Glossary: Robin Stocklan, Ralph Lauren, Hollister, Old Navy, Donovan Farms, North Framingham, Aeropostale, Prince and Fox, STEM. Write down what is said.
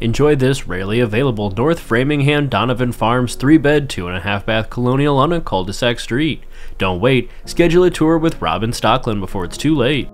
Enjoy this rarely available North Framingham Donovan Farms 3-bed, 2.5-bath colonial on a cul-de-sac street. Don't wait, schedule a tour with Robin Stocklan before it's too late.